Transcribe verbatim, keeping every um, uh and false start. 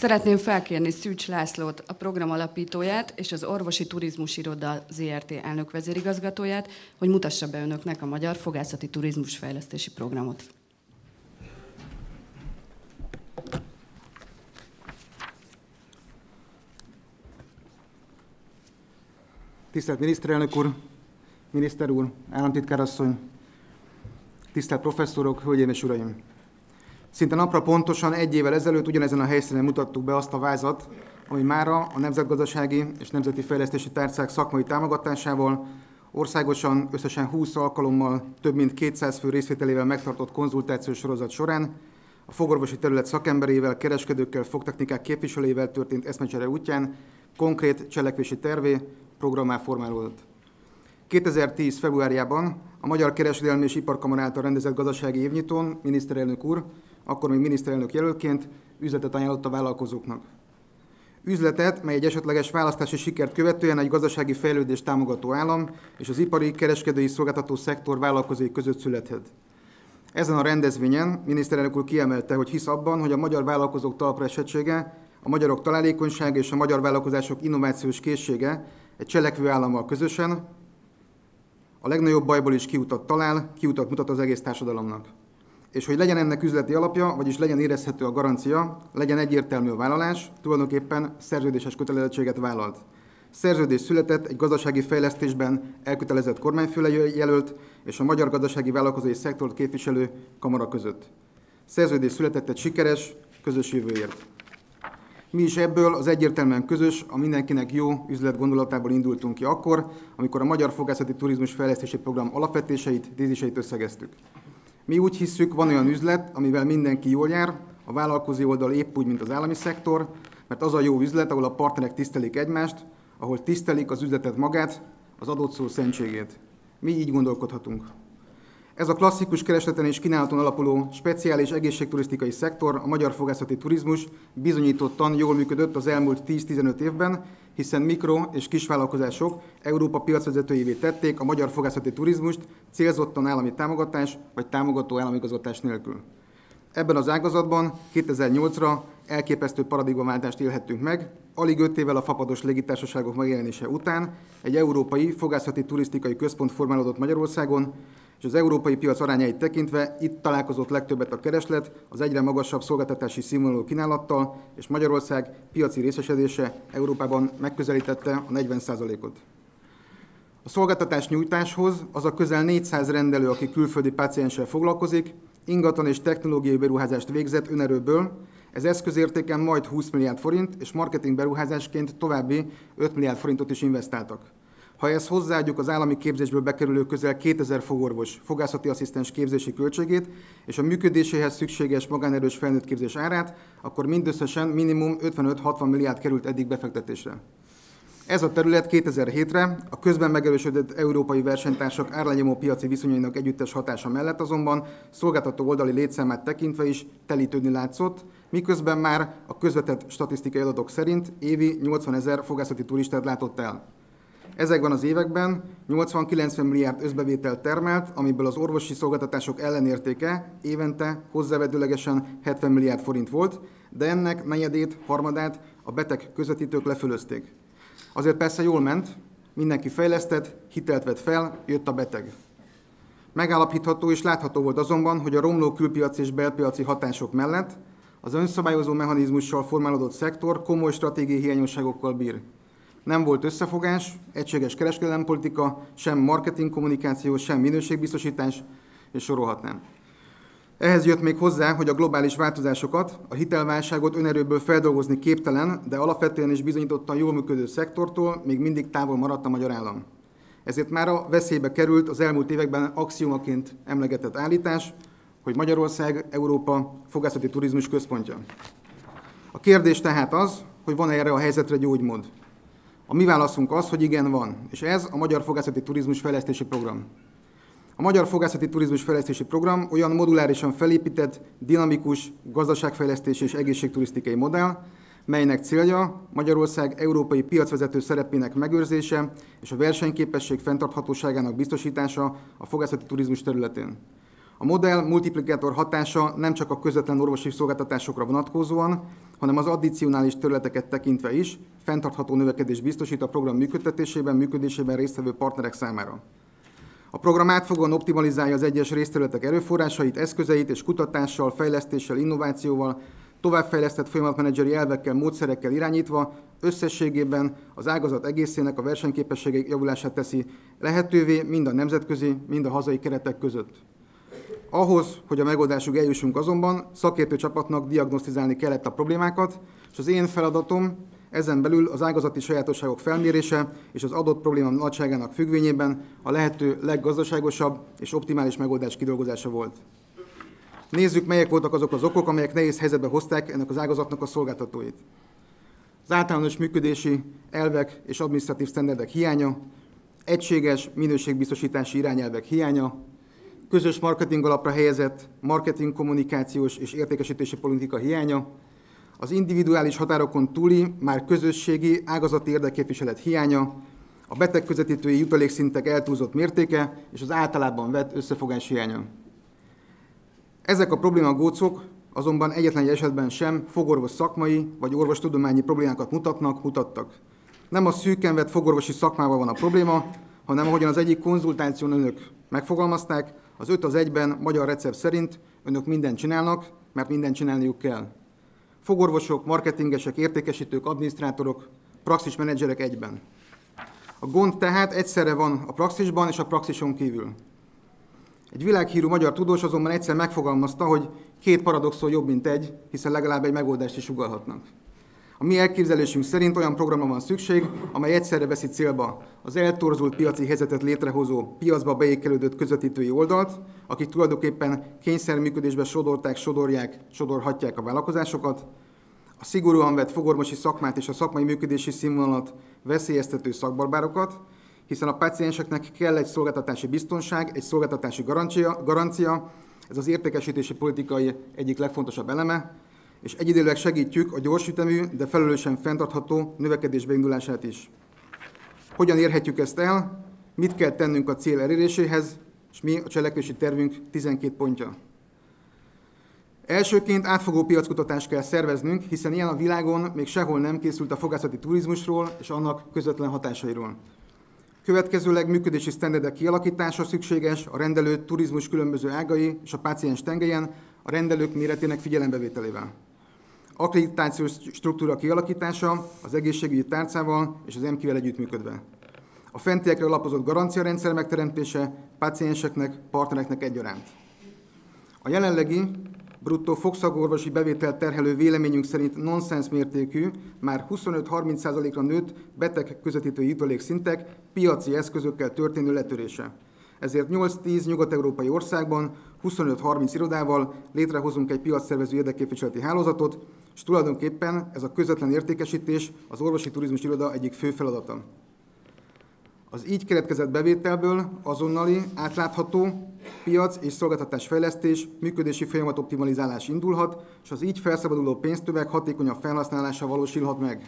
Szeretném felkérni Szűcs Lászlót, a program alapítóját és az Orvosi Turizmus Iroda zé er té elnök vezérigazgatóját, hogy mutassa be önöknek a Magyar Fogászati Turizmus Fejlesztési Programot. Tisztelt miniszterelnök úr, miniszter úr, államtitkárasszony, tisztelt professzorok, hölgyeim és uraim! Szinte napra pontosan egy évvel ezelőtt ugyanezen a helyszínen mutattuk be azt a vázat, ami mára a Nemzetgazdasági és Nemzeti Fejlesztési Tárcák szakmai támogatásával országosan összesen húsz alkalommal több mint kétszáz fő részvételével megtartott konzultációs sorozat során a fogorvosi terület szakemberével, kereskedőkkel, fogtechnikák képviselőivel történt eszmecsere útján konkrét cselekvési tervé, programmá formálódott. kétezer-tíz. februárjában a Magyar Kereskedelmi és Iparkamarán által rendezett gazdasági évnyitón miniszterelnök úr, akkor még miniszterelnök jelöltként üzletet ajánlott a vállalkozóknak. Üzletet, mely egy esetleges választási sikert követően egy gazdasági fejlődést támogató állam és az ipari, kereskedői, szolgáltató szektor vállalkozói között születhet. Ezen a rendezvényen miniszterelnök úr kiemelte, hogy hisz abban, hogy a magyar vállalkozók talpra esettsége, a magyarok találékonysága és a magyar vállalkozások innovációs készsége egy cselekvő állammal közösen a legnagyobb bajból is kiutat talál, kiutat mutat az egész társadalomnak. És hogy legyen ennek üzleti alapja, vagyis legyen érezhető a garancia, legyen egyértelmű a vállalás, tulajdonképpen szerződéses kötelezettséget vállalt. Szerződés született egy gazdasági fejlesztésben elkötelezett kormányfőjelölt és a magyar gazdasági vállalkozói szektort képviselő kamara között. Szerződés született egy sikeres, közös jövőért. Mi is ebből az egyértelműen közös, a mindenkinek jó üzlet gondolatából indultunk ki akkor, amikor a Magyar Fogászati Turizmus Fejlesztési Program alapvetéseit, téziseit összegeztük. Mi úgy hisszük, van olyan üzlet, amivel mindenki jól jár, a vállalkozói oldal épp úgy, mint az állami szektor, mert az a jó üzlet, ahol a partnerek tisztelik egymást, ahol tisztelik az üzletet magát, az adott szó szentségét. Mi így gondolkodhatunk. Ez a klasszikus keresleten és kínálaton alapuló speciális egészségturisztikai szektor, a magyar fogászati turizmus bizonyítottan jól működött az elmúlt tíz-tizenöt évben, hiszen mikro- és kisvállalkozások Európa piacvezetőjévé tették a magyar fogászati turizmust célzottan állami támogatás vagy támogató államigazgatás nélkül. Ebben az ágazatban kétezer-nyolcra elképesztő paradigmaváltást élhettünk meg, alig öt évvel a fapados légitársaságok megjelenése után egy európai fogászati turisztikai központ formálódott Magyarországon, és az európai piac arányait tekintve itt találkozott legtöbbet a kereslet az egyre magasabb szolgáltatási színvonalú kínálattal, és Magyarország piaci részesedése Európában megközelítette a negyven százalékot. A szolgáltatás nyújtáshoz az a közel négyszáz rendelő, aki külföldi pácienssel foglalkozik, ingatlan és technológiai beruházást végzett önerőből, ez eszközértéken majd húsz milliárd forint, és marketing beruházásként további öt milliárd forintot is investáltak. Ha ezt hozzáadjuk az állami képzésből bekerülő közel kétezer fogorvos, fogászati asszisztens képzési költségét és a működéséhez szükséges magánerős felnőtt képzés árát, akkor mindösszesen minimum ötvenöt-hatvan milliárd került eddig befektetésre. Ez a terület kétezer-hétre a közben megerősödött európai versenytársak árlenyomó piaci viszonyainak együttes hatása mellett azonban szolgáltató oldali létszámát tekintve is telítődni látszott, miközben már a közvetett statisztikai adatok szerint évi nyolcvanezer fogászati turistát látott el. Ezekben az években nyolcvan-kilencven milliárd összbevételt termelt, amiből az orvosi szolgáltatások ellenértéke évente hozzávetőlegesen hetven milliárd forint volt, de ennek negyedét, harmadát a beteg közvetítők lefölözték. Azért persze jól ment, mindenki fejlesztett, hitelt vett fel, jött a beteg. Megállapítható és látható volt azonban, hogy a romló külpiaci és belpiaci hatások mellett az önszabályozó mechanizmussal formálódott szektor komoly stratégiai hiányosságokkal bír. Nem volt összefogás, egységes kereskedelempolitika, sem marketingkommunikáció, sem minőségbiztosítás, és sorolhatnám. Ehhez jött még hozzá, hogy a globális változásokat, a hitelválságot önerőből feldolgozni képtelen, de alapvetően is bizonyítottan jól működő szektortól még mindig távol maradt a magyar állam. Ezért mára veszélybe került az elmúlt években axiómaként emlegetett állítás, hogy Magyarország Európa fogászati turizmus központja. A kérdés tehát az, hogy van-e erre a helyzetre gyógymód. A mi válaszunk az, hogy igen, van, és ez a Magyar Fogászati Turizmus Fejlesztési Program. A Magyar Fogászati Turizmus Fejlesztési Program olyan modulárisan felépített, dinamikus gazdaságfejlesztési és egészségturisztikai modell, melynek célja Magyarország európai piacvezető szerepének megőrzése és a versenyképesség fenntarthatóságának biztosítása a fogászati turizmus területén. A modell multiplikátor hatása nem csak a közvetlen orvosi szolgáltatásokra vonatkozóan, hanem az addicionális területeket tekintve is fenntartható növekedés biztosít a program működtetésében, működésében résztvevő partnerek számára. A program átfogóan optimalizálja az egyes részterületek erőforrásait, eszközeit és kutatással, fejlesztéssel, innovációval, továbbfejlesztett folyamatmenedzseri elvekkel, módszerekkel irányítva, összességében az ágazat egészének a versenyképességek javulását teszi lehetővé mind a nemzetközi, mind a hazai keretek között. Ahhoz, hogy a megoldásig eljussunk azonban, szakértő csapatnak diagnosztizálni kellett a problémákat, és az én feladatom ezen belül az ágazati sajátosságok felmérése és az adott probléma nagyságának függvényében a lehető leggazdaságosabb és optimális megoldás kidolgozása volt. Nézzük, melyek voltak azok az okok, amelyek nehéz helyzetbe hozták ennek az ágazatnak a szolgáltatóit. Az általános működési elvek és adminisztratív sztenderdek hiánya, egységes minőségbiztosítási irányelvek hiánya, közös marketing alapra helyezett marketing, kommunikációs és értékesítési politika hiánya, az individuális határokon túli, már közösségi, ágazati érdekképviselet hiánya, a betegközvetítői jutalékszintek eltúlzott mértéke és az általában vett összefogás hiánya. Ezek a problémagócok azonban egyetlen egy esetben sem fogorvos szakmai vagy orvostudományi problémákat mutatnak, mutattak. Nem a szűken vett fogorvosi szakmával van a probléma, hanem ahogyan az egyik konzultáción önök megfogalmazták, az öt az egyben magyar recept szerint önök mindent csinálnak, mert mindent csinálniuk kell. Fogorvosok, marketingesek, értékesítők, adminisztrátorok, praxismenedzserek egyben. A gond tehát egyszerre van a praxisban és a praxison kívül. Egy világhírű magyar tudós azonban egyszer megfogalmazta, hogy két paradoxon jobb, mint egy, hiszen legalább egy megoldást is sugallhatnak. A mi elképzelésünk szerint olyan programra van szükség, amely egyszerre veszi célba az eltorzult piaci helyzetet létrehozó, piacba beékelődött közvetítői oldalt, akik tulajdonképpen kényszerműködésbe sodorták, sodorják, sodorhatják a vállalkozásokat, a szigorúan vett fogorvosi szakmát és a szakmai működési színvonalat veszélyeztető szakbarbárokat, hiszen a pácienseknek kell egy szolgáltatási biztonság, egy szolgáltatási garancia, garancia, ez az értékesítési politikai egyik legfontosabb eleme, és egyidejűleg segítjük a gyorsütemű, de felelősen fenntartható növekedés beindulását is. Hogyan érhetjük ezt el, mit kell tennünk a cél eléréséhez, és mi a cselekvési tervünk tizenkét pontja. Elsőként átfogó piackutatást kell szerveznünk, hiszen ilyen a világon még sehol nem készült a fogászati turizmusról és annak közvetlen hatásairól. Következőleg működési sztenderdek kialakítása szükséges a rendelő turizmus különböző ágai és a páciens tengelyen a rendelők méretének figyelembevételével. Akkreditációs struktúra kialakítása az egészségügyi tárcával és az em ká-vel együttműködve. A fentiekre alapozott garanciarendszer megteremtése pácienseknek, partnereknek egyaránt. A jelenlegi bruttó fogszagorvosi bevételt terhelő véleményünk szerint nonsens mértékű, már huszonöt-harminc százalékra nőtt betegközvetítői jutalékszintek piaci eszközökkel történő letörése. Ezért nyolc-tíz nyugat-európai országban huszonöt-harminc irodával létrehozunk egy piacszervező érdekképviseleti hálózatot, és tulajdonképpen ez a közvetlen értékesítés az Orvosi Turizmus Iroda egyik fő feladata. Az így keletkezett bevételből azonnali, átlátható piac és szolgáltatásfejlesztés, működési folyamat optimalizálás indulhat, és az így felszabaduló pénztömeg hatékonyabb felhasználása valósulhat meg.